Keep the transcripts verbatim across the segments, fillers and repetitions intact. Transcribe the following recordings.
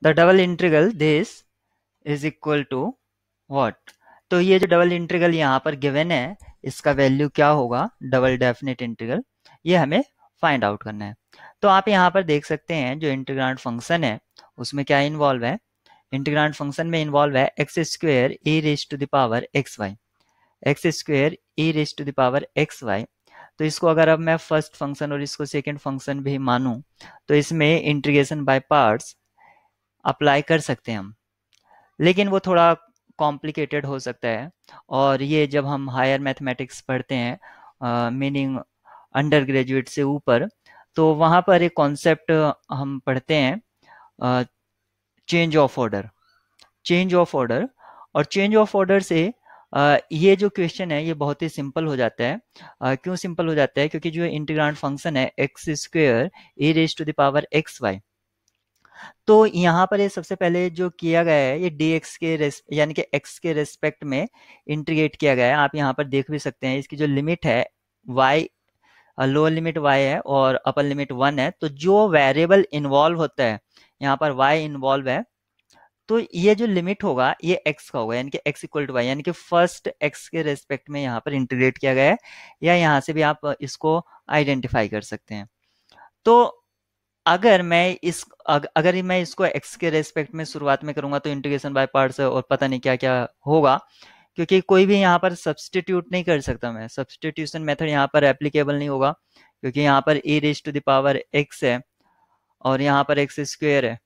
the double integral this is equal to what? तो ये जो डबल इंटीग्रल यहाँ पर गिवन है इसका वैल्यू क्या होगा, डबल डेफिनेट इंटीग्रल, ये हमें फाइंड आउट करना है। तो आप यहाँ पर देख सकते हैं जो इंटीग्रांड फंक्शन है उसमें क्या इन्वॉल्व है, इंटीग्रांड फंक्शन में इन्वॉल्व है x square e raise to the power x y, x square e raise to the power x y. तो इसको अगर अब मैं फर्स्ट फंक्शन और इसको सेकेंड फंक्शन भी मानूं तो इसमें इंटीग्रेशन बाय पार्ट्स अप्लाई कर सकते हैं हम, लेकिन वो थोड़ा कॉम्प्लिकेटेड हो सकता है और ये जब हम हायर मैथमेटिक्स पढ़ते हैं मीनिंग अंडर ग्रेजुएट से ऊपर, तो वहाँ पर एक कॉन्सेप्ट हम पढ़ते हैं change of order, change of order. और चेंज ऑफ ऑर्डर से uh, ये जो क्वेश्चन है ये बहुत ही सिंपल हो जाता है। uh, क्यों सिंपल हो जाता है, क्योंकि जो इंटीग्रांड फंक्शन है x square e raise to the power x y, तो यहाँ पर ये सबसे पहले जो किया गया है ये dx के यानी कि x के रेस्पेक्ट में इंटीग्रेट किया गया है। आप यहाँ पर देख भी सकते हैं इसकी जो लिमिट है y, लोअर लिमिट y है और अपर लिमिट वन है, तो जो वेरिएबल इन्वॉल्व होता है यहाँ पर y इन्वॉल्व है, तो ये जो लिमिट होगा ये x का होगा यानी कि x इक्वल टू वाई, यानी कि फर्स्ट x के रेस्पेक्ट में यहाँ पर इंटीग्रेट किया गया है, या यहाँ से भी आप इसको आइडेंटिफाई कर सकते हैं। तो अगर मैं इस अग, अगर मैं इसको x के रेस्पेक्ट में शुरुआत में करूंगा तो इंटीग्रेशन बाय पार्ट्स और पता नहीं क्या क्या होगा, क्योंकि कोई भी यहाँ पर सब्सटीट्यूट नहीं कर सकता मैं, सब्सटीट्यूशन मेथड यहाँ पर एप्लीकेबल नहीं होगा, क्योंकि यहाँ पर e raise to the power x है और यहाँ पर x स्क्वायर है।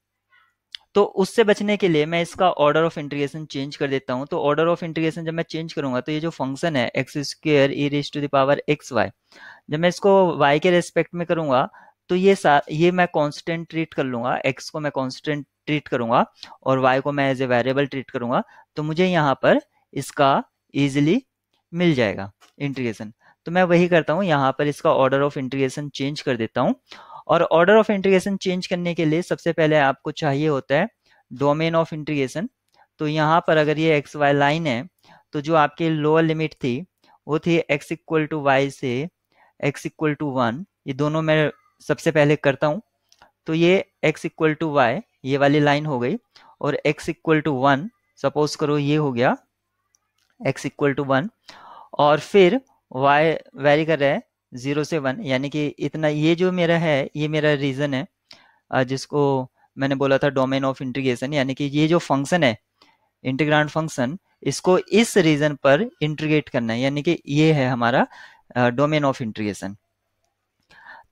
तो उससे बचने के लिए मैं इसका ऑर्डर ऑफ इंटीग्रेशन चेंज कर देता हूँ। तो ऑर्डर ऑफ इंटीग्रेशन जब मैं चेंज करूंगा तो ये जो फंक्शन है x square e raise to the power x y, जब मैं इसको y के रेस्पेक्ट में करूंगा तो ये ये मैं कांस्टेंट ट्रीट कर लूंगा, x को मैं कांस्टेंट ट्रीट करूंगा और y को मैं एज ए वेरिएबल ट्रीट करूंगा, तो मुझे यहाँ पर इसका इजीली मिल जाएगा इंटीग्रेशन। तो मैं वही करता हूँ, यहाँ पर इसका ऑर्डर ऑफ इंटीग्रेशन चेंज कर देता हूँ। और ऑर्डर ऑफ इंटीग्रेशन चेंज करने के लिए सबसे पहले आपको चाहिए होता है डोमेन ऑफ इंटीग्रेशन। तो यहाँ पर अगर ये एक्स वाई लाइन है तो जो आपकी लोअर लिमिट थी वो थी एक्स इक्वल टू वाई से एक्स इक्वल टू वन, ये दोनों मैं सबसे पहले करता हूँ। तो ये x इक्वल टू वाई ये वाली लाइन हो गई और x equal to one suppose करो ये हो गया x इक्वल टू वन, और फिर y वैरी कर रहा है जीरो से वन, यानी कि इतना ये जो मेरा है ये मेरा रीजन है जिसको मैंने बोला था डोमेन ऑफ इंटीग्रेशन, यानी कि ये जो फंक्शन है इंटीग्रांड फंक्शन इसको इस रीजन पर इंटीग्रेट करना है, यानी कि ये है हमारा डोमेन ऑफ इंटीग्रेशन।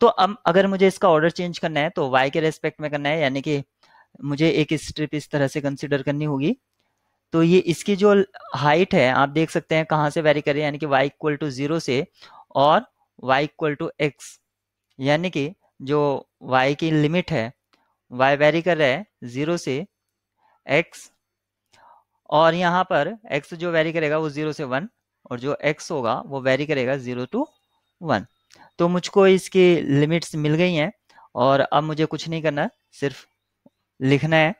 तो अब अगर मुझे इसका ऑर्डर चेंज करना है तो y के रेस्पेक्ट में करना है, यानी कि मुझे एक स्ट्रिप इस तरह से कंसिडर करनी होगी। तो ये इसकी जो हाइट है आप देख सकते हैं कहाँ से वैरी करें, यानी कि y इक्वल टू जीरो से और y इक्वल टू एक्स, यानी कि जो y की लिमिट है y वैरी कर रहा है जीरो से x, और यहाँ पर x जो वैरी करेगा वो जीरो से वन और जो x होगा वो वैरी करेगा जीरो टू वन। तो मुझको इसकी लिमिट्स मिल गई हैं और अब मुझे कुछ नहीं करना, सिर्फ लिखना है।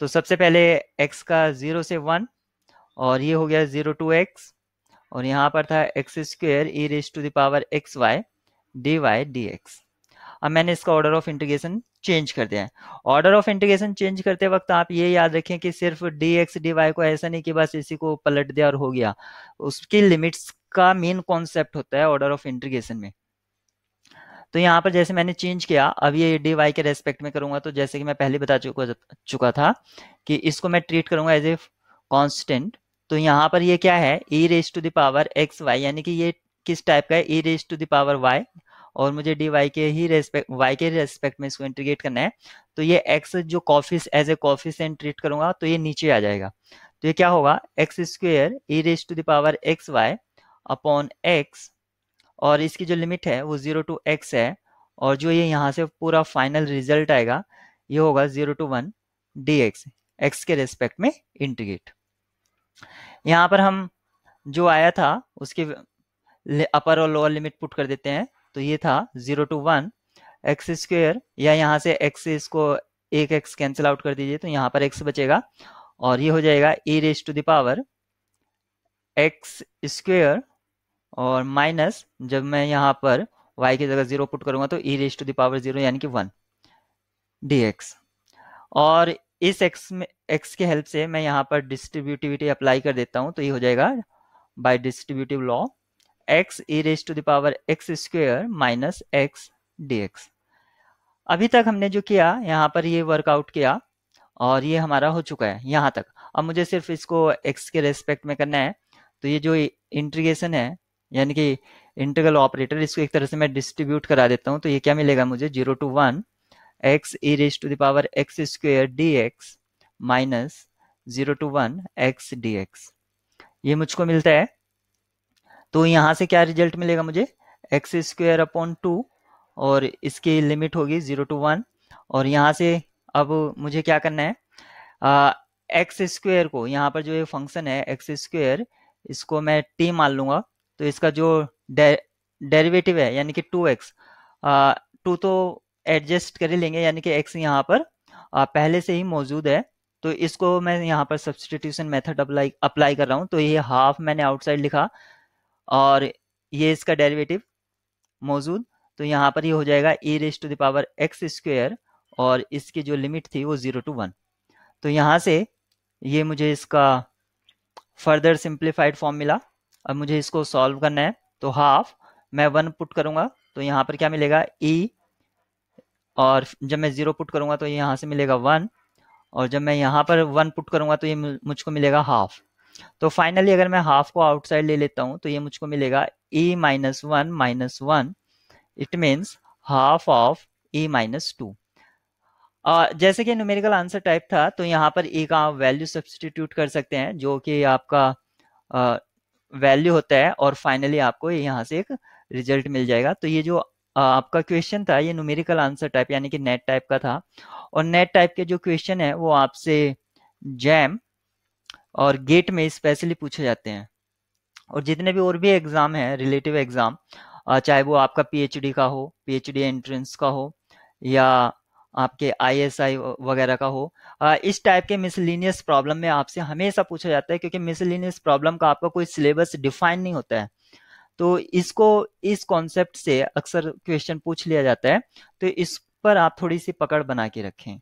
तो सबसे पहले x का जीरो से वन और ये हो गया जीरो टू एक्स, और यहाँ पर था x square e raise to the power x y d y d x. अब मैंने इसका ऑर्डर ऑफ इंटीग्रेशन चेंज कर दिया है। ऑर्डर ऑफ इंटीग्रेशन चेंज करते वक्त आप ये याद रखें कि सिर्फ डी एक्स डी वाई को ऐसा नहीं कि बस इसी को पलट दिया और हो गया, उसकी लिमिट्स का मेन कॉन्सेप्ट होता है ऑर्डर ऑफ इंटीग्रेशन में। तो यहाँ पर जैसे मैंने चेंज किया, अब ये डी वाई के रेस्पेक्ट में करूंगा, तो जैसे कि मैं पहले बता चुका चुका था कि इसको मैं ट्रीट करूंगा एज ए कांस्टेंट। तो यहाँ पर ये क्या है e raise to the power x y, यानी कि ये किस टाइप का है e raise to the power y, और मुझे डी वाई के ही रेस्पेक्ट वाई के रेस्पेक्ट में इसको इंटीग्रेट करना है। तो ये एक्स जो कॉफिस एज ए कॉफिशिएंट ट्रीट करूंगा तो ये नीचे आ जाएगा। तो ये क्या होगा x square e raise to the power x y upon x, और इसकी जो लिमिट है वो जीरो टू एक्स है, और जो ये यहाँ से पूरा फाइनल रिजल्ट आएगा ये होगा zero to one d x, x के रेस्पेक्ट में इंटीग्रेट। यहाँ पर हम जो आया था उसके अपर और लोअर लिमिट पुट कर देते हैं। तो ये था zero to one x square, या यहाँ से एक्स इसको एक एक्स कैंसिल आउट कर दीजिए तो यहाँ पर एक्स बचेगा, और ये हो जाएगा e raise to the power x square, और माइनस जब मैं यहाँ पर y की जगह जीरो पुट करूंगा तो e raise to the power zero यानी कि वन डी एक्स। और इस एक्स में एक्स के हेल्प से मैं यहाँ पर डिस्ट्रीब्यूटिविटी अप्लाई कर देता हूँ, तो ये हो जाएगा by distributive law x e raise to the power x square minus x d x. अभी तक हमने जो किया यहाँ पर ये वर्कआउट किया और ये हमारा हो चुका है यहाँ तक। अब मुझे सिर्फ इसको एक्स के रेस्पेक्ट में करना है, तो ये जो इंटीग्रेशन है यानी कि इंटीग्रल ऑपरेटर, इसको एक तरह से मैं डिस्ट्रीब्यूट करा देता हूँ, तो ये क्या मिलेगा मुझे zero to one x e raise to the power x square d x minus zero to one x d x, ये मुझको मिलता है। तो यहाँ से क्या रिजल्ट मिलेगा मुझे एक्स स्क्वायर अपॉन टू और इसकी लिमिट होगी जीरो टू वन। और यहाँ से अब मुझे क्या करना है, आ, एक्स स्क्वायर को यहाँ पर जो ये फंक्शन है एक्स स्क्वायर इसको मैं टी मान लूँगा, तो इसका जो डेरिवेटिव है यानी कि टू एक्स, टू तो एडजस्ट कर लेंगे यानी कि एक्स यहाँ पर आ, पहले से ही मौजूद है, तो इसको मैं यहाँ पर सब्सटीट्यूशन मेथड अप्लाई अप्लाई कर रहा हूँ। तो ये हाफ मैंने आउटसाइड लिखा और ये इसका डेरिवेटिव मौजूद, तो यहाँ पर ये हो जाएगा e raise to the power x square और इसकी जो लिमिट थी वो जीरो टू वन। तो यहाँ से ये मुझे इसका फर्दर सिंप्लीफाइड फॉर्म मिला। अब मुझे इसको सॉल्व करना है, तो हाफ मैं वन पुट करूँगा तो यहाँ पर क्या मिलेगा ई, और जब मैं ज़ीरो पुट करूँगा तो यहाँ से मिलेगा वन, और जब मैं यहाँ पर वन पुट करूँगा तो ये मुझको मिलेगा हाफ। तो फाइनली अगर मैं हाफ को आउटसाइड ले लेता हूँ तो ये मुझको मिलेगा e minus one minus one, it means half of e minus two. जैसे कि न्यूमेरिकल आंसर टाइप था, तो यहाँ पर ई का वैल्यू सब्सटीट्यूट कर सकते हैं जो कि आपका वैल्यू uh, होता है, और फाइनली आपको यहाँ से एक रिजल्ट मिल जाएगा। तो ये जो uh, आपका क्वेश्चन था ये न्यूमेरिकल आंसर टाइप यानी कि नेट टाइप का था, और नेट टाइप के जो क्वेश्चन है वो आपसे जैम और गेट में स्पेशली पूछे जाते हैं। और जितने भी और भी एग्ज़ाम हैं रिलेटिव एग्ज़ाम, चाहे वो आपका पीएचडी का हो, पीएचडी एंट्रेंस का हो या आपके आईएसआई वगैरह का हो, इस टाइप के मिसलिनियस प्रॉब्लम में आपसे हमेशा पूछा जाता है, क्योंकि मिसलिनियस प्रॉब्लम का आपका कोई सिलेबस डिफाइन नहीं होता है, तो इसको इस कॉन्सेप्ट से अक्सर क्वेश्चन पूछ लिया जाता है। तो इस पर आप थोड़ी सी पकड़ बना के रखें।